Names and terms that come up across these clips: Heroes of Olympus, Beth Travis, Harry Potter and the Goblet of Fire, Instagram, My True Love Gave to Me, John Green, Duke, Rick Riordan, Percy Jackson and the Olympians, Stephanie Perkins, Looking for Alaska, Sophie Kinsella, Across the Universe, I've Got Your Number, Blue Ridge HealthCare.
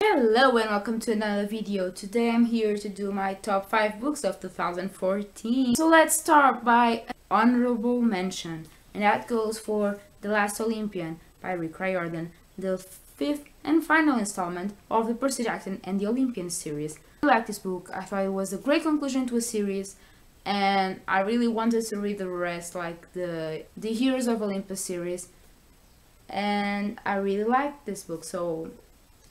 Hello and welcome to another video. Today I'm here to do my top 5 books of 2014. So let's start by an honorable mention, and that goes for The Last Olympian by Rick Riordan, the 5th and final installment of the Percy Jackson and the Olympians series. I like this book. I thought it was a great conclusion to a series, and I really wanted to read the rest, like the Heroes of Olympus series, and I really liked this book, so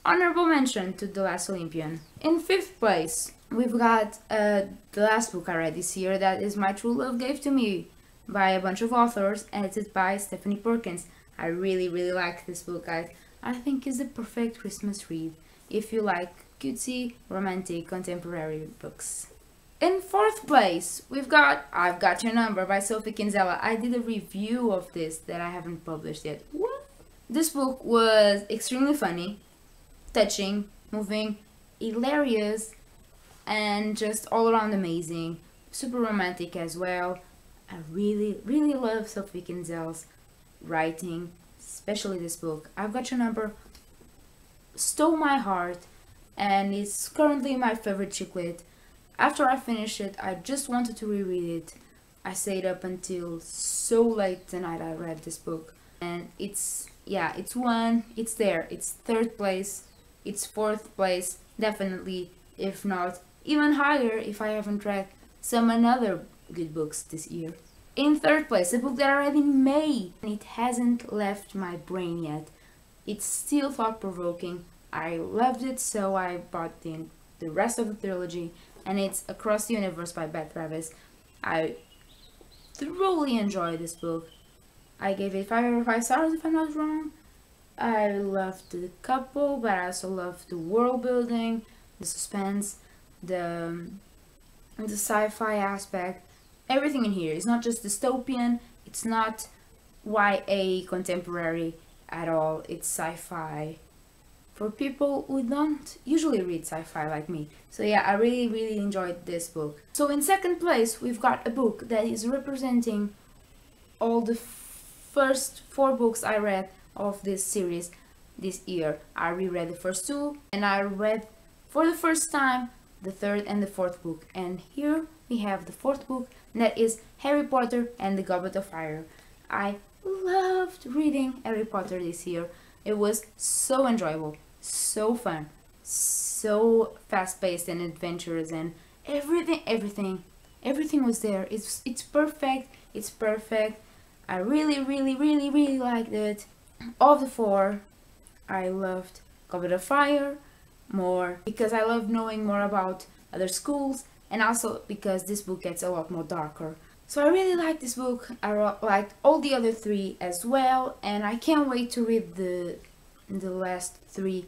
honorable mention to The Last Olympian. In 5th place, we've got the last book I read this year, that is My True Love Gave to Me by a bunch of authors, and edited by Stephanie Perkins. I really like this book, guys. I think it's the perfect Christmas read if you like cutesy, romantic, contemporary books. In 4th place, we've got I've Got Your Number by Sophie Kinsella. I did a review of this that I haven't published yet. What? This book was extremely funny, touching, moving, hilarious, and just all around amazing. Super romantic as well. I really love Sophie Kinsella's writing, especially this book. I've Got Your Number stole my heart, and it's currently my favorite chick lit. After I finished it, I just wanted to reread it. I stayed up until so late the night I read this book. And it's 3rd place, it's 4th place, definitely, if not even higher if I haven't read some another good books this year. In 3rd place, a book that I read in May, and it hasn't left my brain yet. It's still thought-provoking. I loved it, so I bought in the rest of the trilogy, and it's Across the Universe by Beth Travis. I thoroughly enjoyed this book. I gave it 5 out of 5 stars if I'm not wrong. I loved the couple, but I also loved the world building, the suspense, the sci-fi aspect. Everything in here. It's not just dystopian, it's not YA contemporary at all, it's sci-fi for people who don't usually read sci-fi like me. So yeah, I really enjoyed this book. So in 2nd place, we've got a book that is representing all the first 4 books I read of this series this year. I reread the first 2, and I read for the first time the 3rd and the 4th book, and here we have the 4th book, and that is Harry Potter and the Goblet of Fire. I loved reading Harry Potter this year. It was so enjoyable, so fun, so fast-paced and adventurous, and everything was there. It's perfect, it's perfect. I really liked it. Of the 4, I loved Goblet of Fire more, because I love knowing more about other schools, and also because this book gets a lot more darker. So I really like this book. I liked all the other 3 as well, and I can't wait to read reread the last 3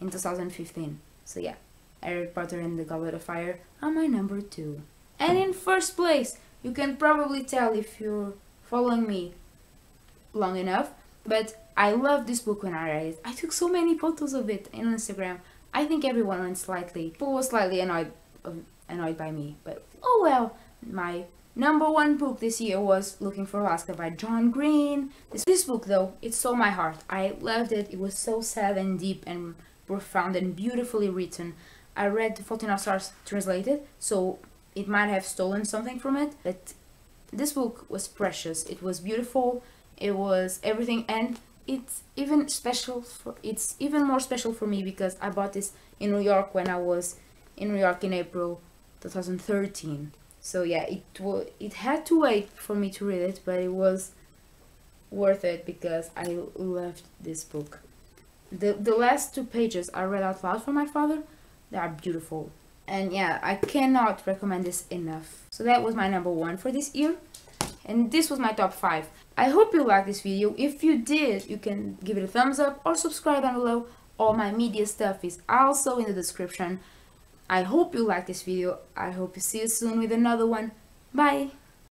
in 2015. So yeah, Harry Potter and the Goblet of Fire are my number 2. And in 1st place, you can probably tell if you're following me long enough, but I loved this book when I read it. I took so many photos of it on Instagram. I think everyone went slightly annoyed by me, but oh well. My number 1 book this year was Looking for Alaska by John Green. This book though, it stole my heart. I loved it. It was so sad and deep and profound and beautifully written. I read the 14 of Stars translated, so it might have stolen something from it, but this book was precious. It was beautiful. It was everything, and it's even more special for me because I bought this in New York when I was in New York in April 2013. So yeah, it had to wait for me to read it, but it was worth it because I loved this book. The last 2 pages I read out loud for my father. They are beautiful, and yeah, I cannot recommend this enough. So that was my number 1 for this year, and this was my top 5. I hope you liked this video. If you did, you can give it a thumbs up or subscribe down below. All my media stuff is also in the description. I hope you liked this video. I hope you see you soon with another one. Bye!